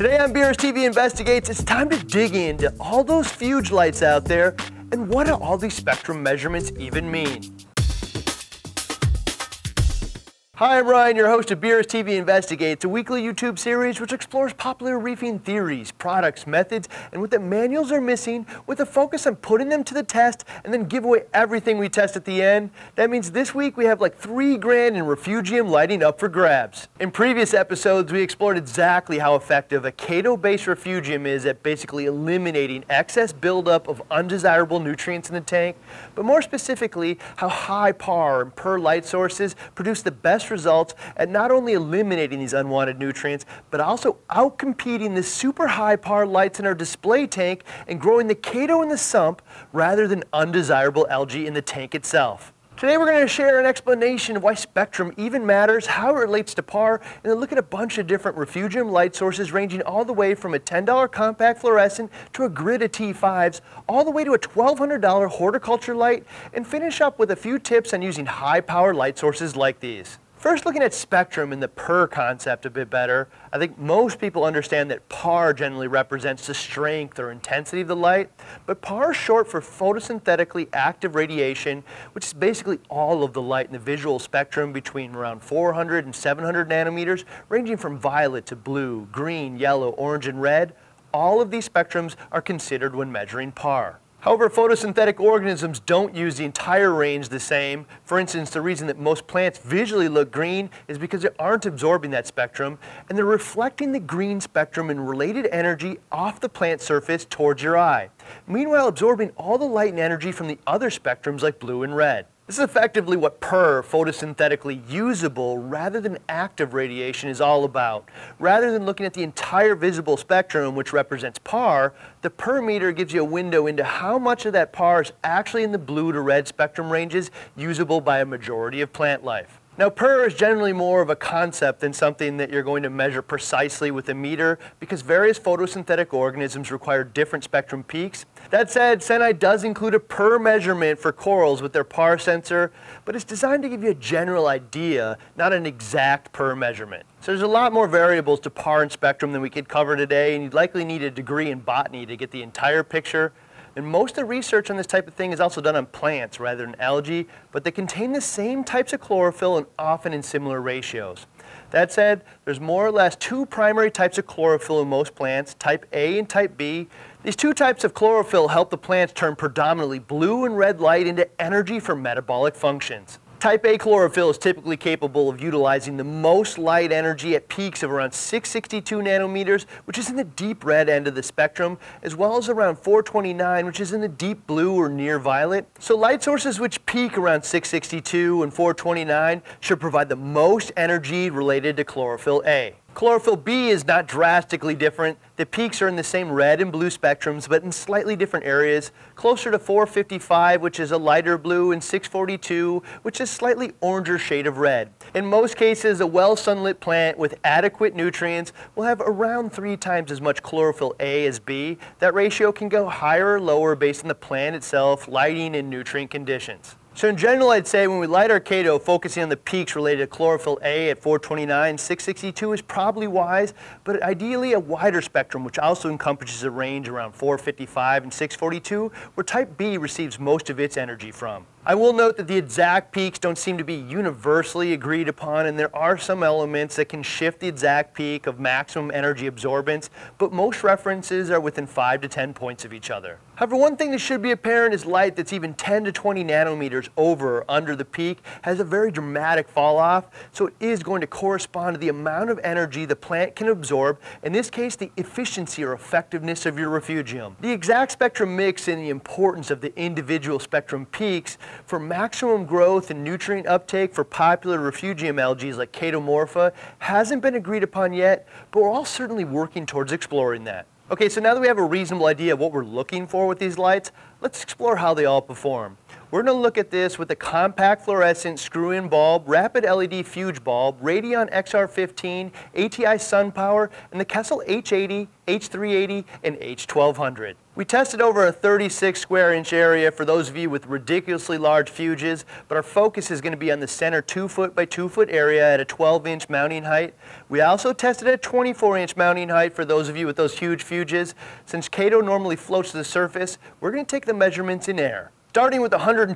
Today on BRStv Investigates, it's time to dig into all those fuge lights out there and what do all these spectrum measurements even mean? Hi, I'm Ryan, your host of BRStv Investigates, a weekly YouTube series which explores popular reefing theories, products, methods, and what the manuals are missing, with a focus on putting them to the test and then give away everything we test at the end. That means this week we have like $3,000 in refugium lighting up for grabs. In previous episodes, we explored exactly how effective a Kato-based refugium is at basically eliminating excess buildup of undesirable nutrients in the tank, but more specifically, how high PAR and PER light sources produce the best results at not only eliminating these unwanted nutrients, but also outcompeting the super high PAR lights in our display tank and growing the Kato in the sump rather than undesirable algae in the tank itself. Today we're going to share an explanation of why spectrum even matters, how it relates to PAR, and then look at a bunch of different refugium light sources ranging all the way from a $10 compact fluorescent to a grid of T5s, all the way to a $1,200 horticulture light, and finish up with a few tips on using high power light sources like these. First, looking at spectrum and the PER concept a bit better, I think most people understand that PAR generally represents the strength or intensity of the light, but PAR is short for photosynthetically active radiation, which is basically all of the light in the visual spectrum between around 400 and 700 nanometers, ranging from violet to blue, green, yellow, orange, and red. All of these spectrums are considered when measuring PAR. However, photosynthetic organisms don't use the entire range the same. For instance, the reason that most plants visually look green is because they aren't absorbing that spectrum, and they're reflecting the green spectrum and related energy off the plant surface towards your eye, meanwhile absorbing all the light and energy from the other spectrums like blue and red. This is effectively what PER, photosynthetically usable rather than active radiation, is all about. Rather than looking at the entire visible spectrum, which represents PAR, the PER meter gives you a window into how much of that PAR is actually in the blue to red spectrum ranges usable by a majority of plant life. Now, PER is generally more of a concept than something that you're going to measure precisely with a meter, because various photosynthetic organisms require different spectrum peaks. That said, Senai does include a PER measurement for corals with their PAR sensor, but it's designed to give you a general idea, not an exact PER measurement. So there's a lot more variables to PAR and spectrum than we could cover today, and you'd likely need a degree in botany to get the entire picture. And most of the research on this type of thing is also done on plants rather than algae, but they contain the same types of chlorophyll and often in similar ratios. That said, there's more or less two primary types of chlorophyll in most plants, type A and type B. These two types of chlorophyll help the plants turn predominantly blue and red light into energy for metabolic functions. Type A chlorophyll is typically capable of utilizing the most light energy at peaks of around 662 nanometers, which is in the deep red end of the spectrum, as well as around 429, which is in the deep blue or near violet. So light sources which peak around 662 and 429 should provide the most energy related to chlorophyll A. Chlorophyll B is not drastically different. The peaks are in the same red and blue spectrums, but in slightly different areas, closer to 455, which is a lighter blue, and 642, which is slightly oranger shade of red. In most cases, a well-sunlit plant with adequate nutrients will have around 3 times as much chlorophyll A as B. That ratio can go higher or lower based on the plant itself, lighting, and nutrient conditions. So in general, I'd say when we light our Kato, focusing on the peaks related to chlorophyll A at 429, 662 is probably wise, but ideally a wider spectrum, which also encompasses a range around 455 and 642, where type B receives most of its energy from. I will note that the exact peaks don't seem to be universally agreed upon, and there are some elements that can shift the exact peak of maximum energy absorbance, but most references are within 5 to 10 points of each other. However, one thing that should be apparent is light that's even 10 to 20 nanometers over or under the peak has a very dramatic fall off, so it is going to correspond to the amount of energy the plant can absorb, in this case the efficiency or effectiveness of your refugium. The exact spectrum mix and the importance of the individual spectrum peaks for maximum growth and nutrient uptake for popular refugium algae like Chaetomorpha hasn't been agreed upon yet, but we're all certainly working towards exploring that. Okay, so now that we have a reasonable idea of what we're looking for with these lights, let's explore how they all perform. We're going to look at this with a compact fluorescent screw-in bulb, rapid LED fuge bulb, Radeon XR15, ATI SunPower, and the Kessil H80, H380, and H1200. We tested over a 36 square inch area for those of you with ridiculously large fuges, but our focus is going to be on the center 2-foot by 2-foot area at a 12 inch mounting height. We also tested a 24 inch mounting height for those of you with those huge fuges. Since Kato normally floats to the surface, we're going to take the measurements in air. Starting with the $129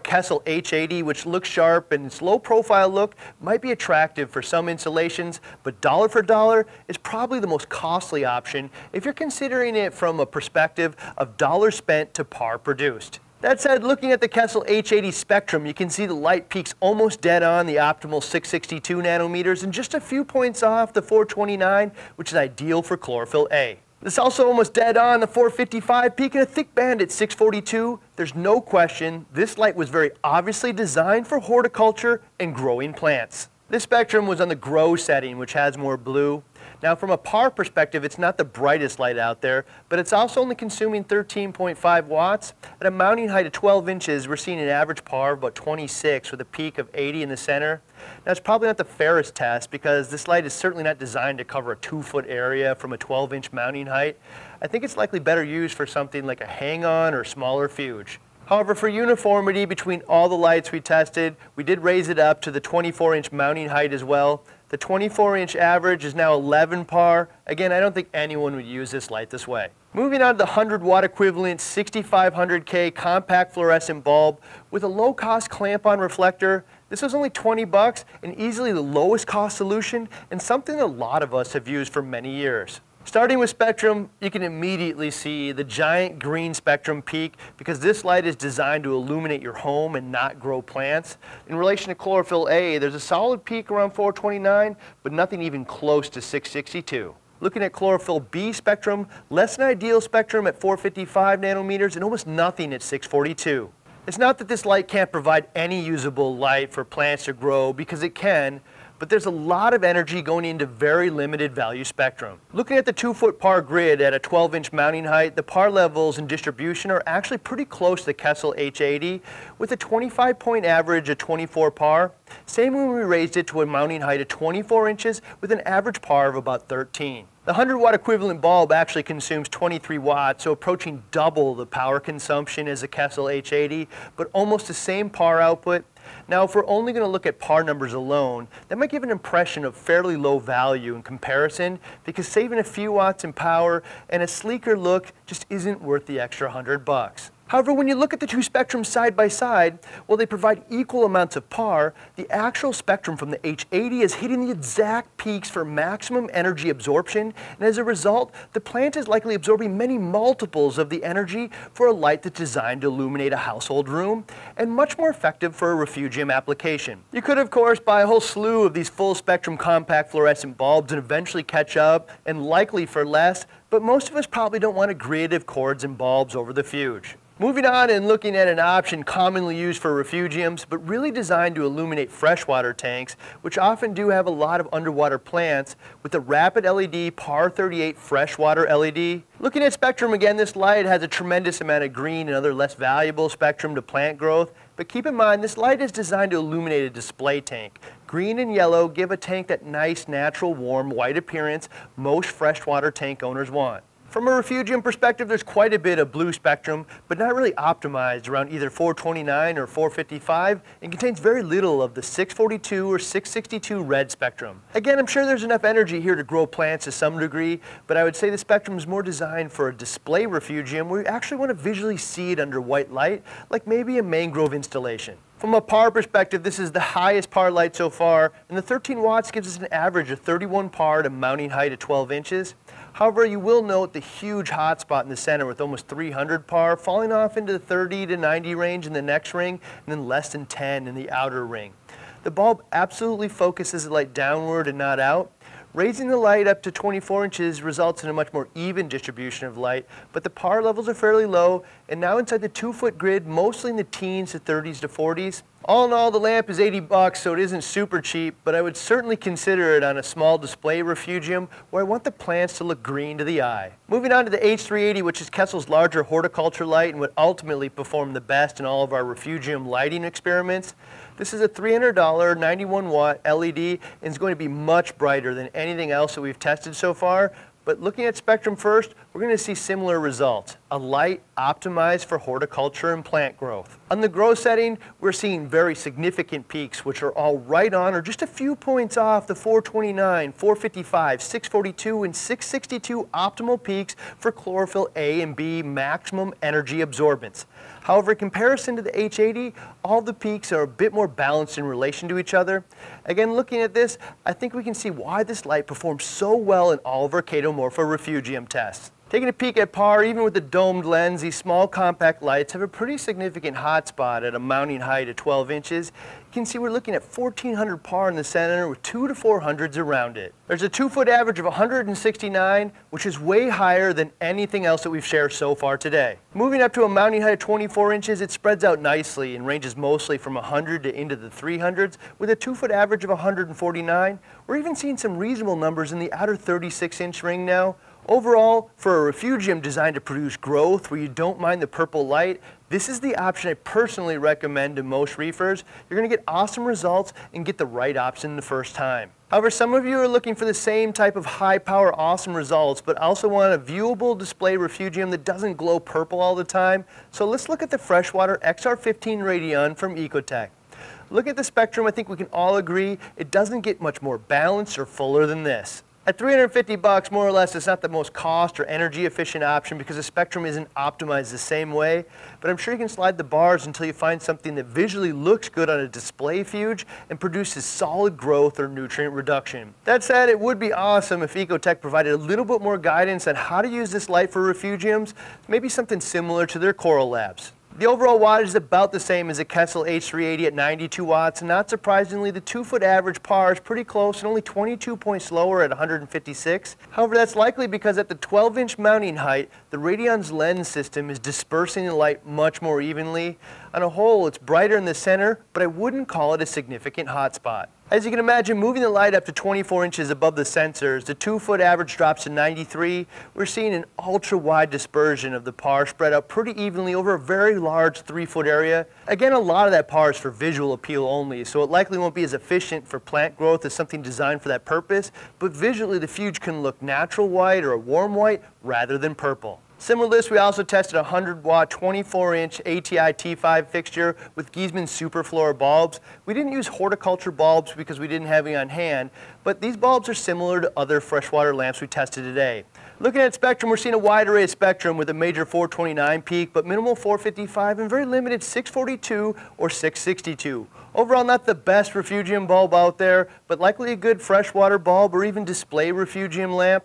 Kessil H80, which looks sharp and its low profile look might be attractive for some installations, but dollar for dollar is probably the most costly option if you're considering it from a perspective of dollars spent to PAR produced. That said, looking at the Kessil H80 spectrum, you can see the light peaks almost dead on the optimal 662 nanometers and just a few points off the 429, which is ideal for chlorophyll A. It's also almost dead on the 455 peak and a thick band at 642. There's no question this light was very obviously designed for horticulture and growing plants. This spectrum was on the grow setting, which has more blue. Now from a PAR perspective, it's not the brightest light out there, but it's also only consuming 13.5 watts. At a mounting height of 12 inches, we're seeing an average PAR of about 26 with a peak of 80 in the center. Now it's probably not the fairest test because this light is certainly not designed to cover a 2-foot area from a 12 inch mounting height. I think it's likely better used for something like a hang-on or smaller fuge. However, for uniformity between all the lights we tested, we did raise it up to the 24 inch mounting height as well. The 24 inch average is now 11 PAR. Again, I don't think anyone would use this light this way. Moving on to the 100 watt equivalent 6500K compact fluorescent bulb with a low cost clamp on reflector. This was only $20 and easily the lowest cost solution and something a lot of us have used for many years. Starting with spectrum, you can immediately see the giant green spectrum peak because this light is designed to illuminate your home and not grow plants. In relation to chlorophyll A, there's a solid peak around 429, but nothing even close to 662. Looking at chlorophyll B spectrum, less than ideal spectrum at 455 nanometers and almost nothing at 642. It's not that this light can't provide any usable light for plants to grow, because it can, but there's a lot of energy going into very limited value spectrum. Looking at the 2-foot PAR grid at a 12 inch mounting height, the PAR levels and distribution are actually pretty close to the Kessil H80 with a 25 point average of 24 PAR. Same when we raised it to a mounting height of 24 inches with an average PAR of about 13. The 100 watt equivalent bulb actually consumes 23 watts, so approaching double the power consumption as the Kessil H80, but almost the same PAR output. Now, if we're only going to look at PAR numbers alone, that might give an impression of fairly low value in comparison, because saving a few watts in power and a sleeker look just isn't worth the extra $100. However, when you look at the two spectrums side by side, while they provide equal amounts of PAR, the actual spectrum from the H80 is hitting the exact peaks for maximum energy absorption, and as a result, the plant is likely absorbing many multiples of the energy for a light that's designed to illuminate a household room, and much more effective for a refugium application. You could, of course, buy a whole slew of these full-spectrum compact fluorescent bulbs and eventually catch up, and likely for less, but most of us probably don't want a grid of cords and bulbs over the fuge. Moving on and looking at an option commonly used for refugiums, but really designed to illuminate freshwater tanks, which often do have a lot of underwater plants, with the Rapid LED PAR 38 freshwater LED. Looking at spectrum again, this light has a tremendous amount of green and other less valuable spectrum to plant growth, but keep in mind this light is designed to illuminate a display tank. Green and yellow give a tank that nice, natural, warm, white appearance most freshwater tank owners want. From a refugium perspective, there's quite a bit of blue spectrum, but not really optimized around either 429 or 455, and contains very little of the 642 or 662 red spectrum. Again, I'm sure there's enough energy here to grow plants to some degree, but I would say the spectrum is more designed for a display refugium where you actually want to visually see it under white light, like maybe a mangrove installation. From a PAR perspective, this is the highest PAR light so far, and the 13 watts gives us an average of 31 PAR at a mounting height of 12 inches. However, you will note the huge hot spot in the center with almost 300 PAR, falling off into the 30 to 90 range in the next ring, and then less than 10 in the outer ring. The bulb absolutely focuses the light downward and not out. Raising the light up to 24 inches results in a much more even distribution of light, but the PAR levels are fairly low, and now inside the 2-foot grid, mostly in the teens to 30s to 40s. All in all, the lamp is $80, so it isn't super cheap, but I would certainly consider it on a small display refugium where I want the plants to look green to the eye. Moving on to the H380, which is Kessil's larger horticulture light and would ultimately perform the best in all of our refugium lighting experiments. This is a $300 91 watt LED and is going to be much brighter than anything else that we've tested so far, but looking at spectrum first, we're going to see similar results. a light optimized for horticulture and plant growth. On the grow setting, we're seeing very significant peaks, which are all right on or just a few points off the 429, 455, 642, and 662 optimal peaks for chlorophyll A and B maximum energy absorbance. However, in comparison to the H80, all the peaks are a bit more balanced in relation to each other. Again, looking at this, I think we can see why this light performs so well in all of our Chaetomorpha refugium tests. Taking a peek at PAR, even with the domed lens, these small compact lights have a pretty significant hot spot at a mounting height of 12 inches. You can see we're looking at 1400 PAR in the center with 2 to 400s around it. There's a 2-foot average of 169, which is way higher than anything else that we've shared so far today. Moving up to a mounting height of 24 inches, it spreads out nicely and ranges mostly from 100 to into the 300s with a 2-foot average of 149. We're even seeing some reasonable numbers in the outer 36-inch ring now. Overall, for a refugium designed to produce growth where you don't mind the purple light, this is the option I personally recommend to most reefers. You're going to get awesome results and get the right option the first time. However, some of you are looking for the same type of high power awesome results, but also want a viewable display refugium that doesn't glow purple all the time. So let's look at the Freshwater XR15 Radeon from EcoTech. Look at the spectrum, I think we can all agree it doesn't get much more balanced or fuller than this. At $350 more or less, it's not the most cost or energy efficient option because the spectrum isn't optimized the same way, but I'm sure you can slide the bars until you find something that visually looks good on a display fuge and produces solid growth or nutrient reduction. That said, it would be awesome if EcoTech provided a little bit more guidance on how to use this light for refugiums, maybe something similar to their coral labs. The overall wattage is about the same as the Kessil H380 at 92 watts, and not surprisingly, the 2-foot average PAR is pretty close and only 22 points lower at 156. However, that's likely because at the 12-inch mounting height, the Radion's lens system is dispersing the light much more evenly. On a whole, it's brighter in the center, but I wouldn't call it a significant hotspot. As you can imagine, moving the light up to 24 inches above the sensors, the 2-foot average drops to 93. We're seeing an ultra-wide dispersion of the PAR spread out pretty evenly over a very large 3-foot area. Again, a lot of that PAR is for visual appeal only, so it likely won't be as efficient for plant growth as something designed for that purpose, but visually the fuge can look natural white or a warm white rather than purple. Similar to this, we also tested a 100-watt, 24-inch ATI T5 fixture with Giesemann Superflora bulbs. We didn't use horticulture bulbs because we didn't have any on hand, but these bulbs are similar to other freshwater lamps we tested today. Looking at spectrum, we're seeing a wide array of spectrum with a major 429 peak, but minimal 455 and very limited 642 or 662. Overall, not the best refugium bulb out there, but likely a good freshwater bulb or even display refugium lamp.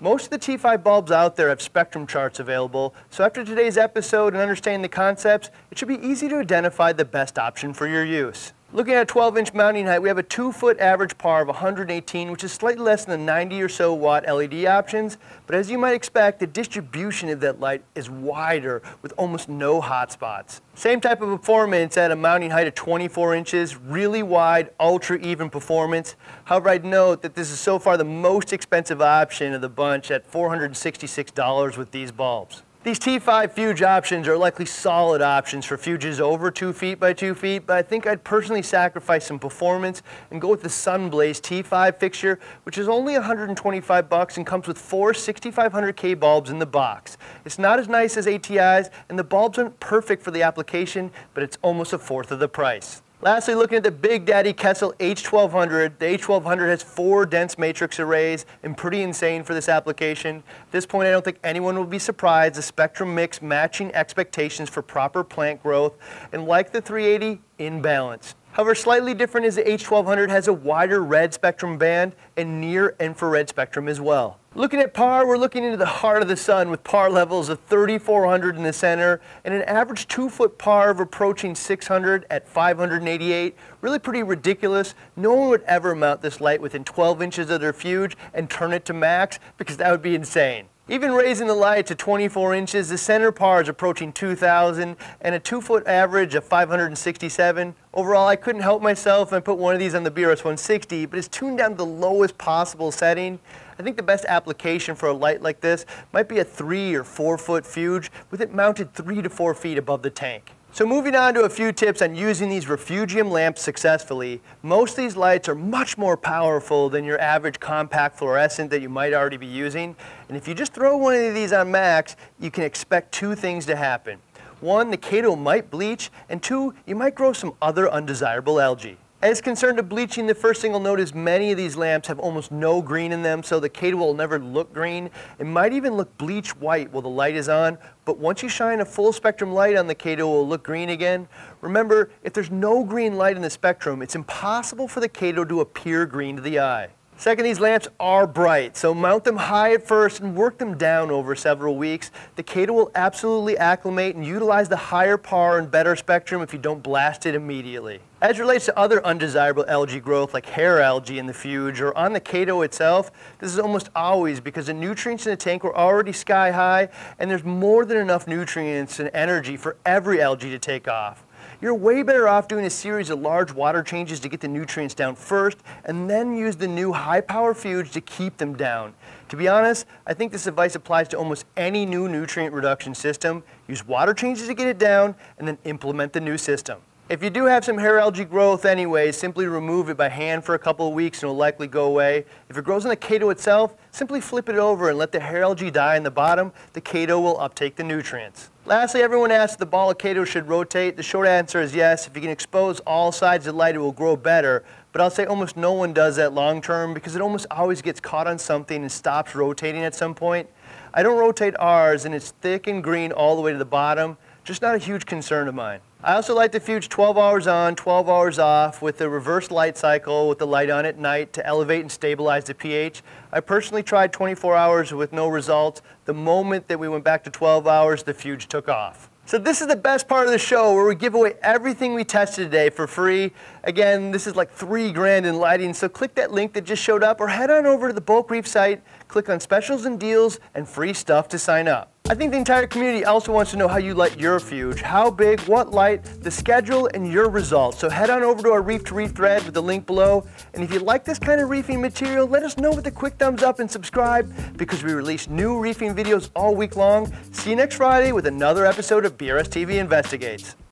Most of the T5 bulbs out there have spectrum charts available, so after today's episode and understanding the concepts, it should be easy to identify the best option for your use. Looking at a 12-inch mounting height, we have a 2-foot average PAR of 118, which is slightly less than the 90 or so watt LED options, but as you might expect, the distribution of that light is wider with almost no hotspots. Same type of performance at a mounting height of 24 inches, really wide, ultra even performance. However, I'd note that this is so far the most expensive option of the bunch at $466 with these bulbs. These T5 fuge options are likely solid options for fuges over 2 feet by 2 feet, but I think I'd personally sacrifice some performance and go with the Sunblaze T5 fixture, which is only $125 and comes with 4 6500K bulbs in the box. It's not as nice as ATI's, and the bulbs aren't perfect for the application, but it's almost a fourth of the price. Lastly, looking at the Big Daddy Kessil H1200, the H1200 has 4 dense matrix arrays and pretty insane for this application. At this point, I don't think anyone will be surprised, the spectrum mix matching expectations for proper plant growth and, like the 380, in balance. However, slightly different is the H1200 has a wider red spectrum band and near infrared spectrum as well. Looking at PAR, we're looking into the heart of the sun with PAR levels of 3,400 in the center and an average 2-foot PAR of approaching 600 at 588. Really pretty ridiculous. No one would ever mount this light within 12 inches of their fuge and turn it to max because that would be insane. Even raising the light to 24 inches, the center PAR is approaching 2,000 and a 2-foot average of 567. Overall, I couldn't help myself and I put one of these on the BRS160, but it's tuned down to the lowest possible setting. I think the best application for a light like this might be a 3 or 4-foot fuge with it mounted 3 to 4 feet above the tank. So moving on to a few tips on using these refugium lamps successfully. Most of these lights are much more powerful than your average compact fluorescent that you might already be using. And if you just throw one of these on max, you can expect two things to happen. One, the Kato might bleach, and two, you might grow some other undesirable algae. As concerned to bleaching, the first thing you'll notice many of these lamps have almost no green in them, so the Kato will never look green. It might even look bleach white while the light is on, but once you shine a full spectrum light on the Kato, it will look green again. Remember, if there's no green light in the spectrum, it's impossible for the Kato to appear green to the eye. Second, these lamps are bright, so mount them high at first and work them down over several weeks. The Kato will absolutely acclimate and utilize the higher PAR and better spectrum if you don't blast it immediately. As it relates to other undesirable algae growth like hair algae in the fuge or on the Kato itself, this is almost always because the nutrients in the tank were already sky high and there's more than enough nutrients and energy for every algae to take off. You're way better off doing a series of large water changes to get the nutrients down first and then use the new high power fuge to keep them down. To be honest, I think this advice applies to almost any new nutrient reduction system. Use water changes to get it down and then implement the new system. If you do have some hair algae growth anyway, simply remove it by hand for a couple of weeks and it'll likely go away. If it grows on the Kato itself, simply flip it over and let the hair algae die in the bottom. The Kato will uptake the nutrients. Lastly, everyone asks if the ball of Kato should rotate. The short answer is yes. If you can expose all sides of the light, it will grow better. But I'll say almost no one does that long term because it almost always gets caught on something and stops rotating at some point. I don't rotate ours, and it's thick and green all the way to the bottom. Just not a huge concern of mine. I also light the fuge 12 hours on, 12 hours off with the reverse light cycle with the light on at night to elevate and stabilize the pH. I personally tried 24 hours with no results. The moment that we went back to 12 hours, the fuge took off. So this is the best part of the show where we give away everything we tested today for free. Again, this is like $3 grand in lighting, so click that link that just showed up or head on over to the Bulk Reef site, click on specials and deals and free stuff to sign up. I think the entire community also wants to know how you light your fuge, how big, what light, the schedule, and your results. So head on over to our Reef2Reef thread with the link below. And if you like this kind of reefing material, let us know with a quick thumbs up and subscribe because we release new reefing videos all week long. See you next Friday with another episode of BRS TV Investigates.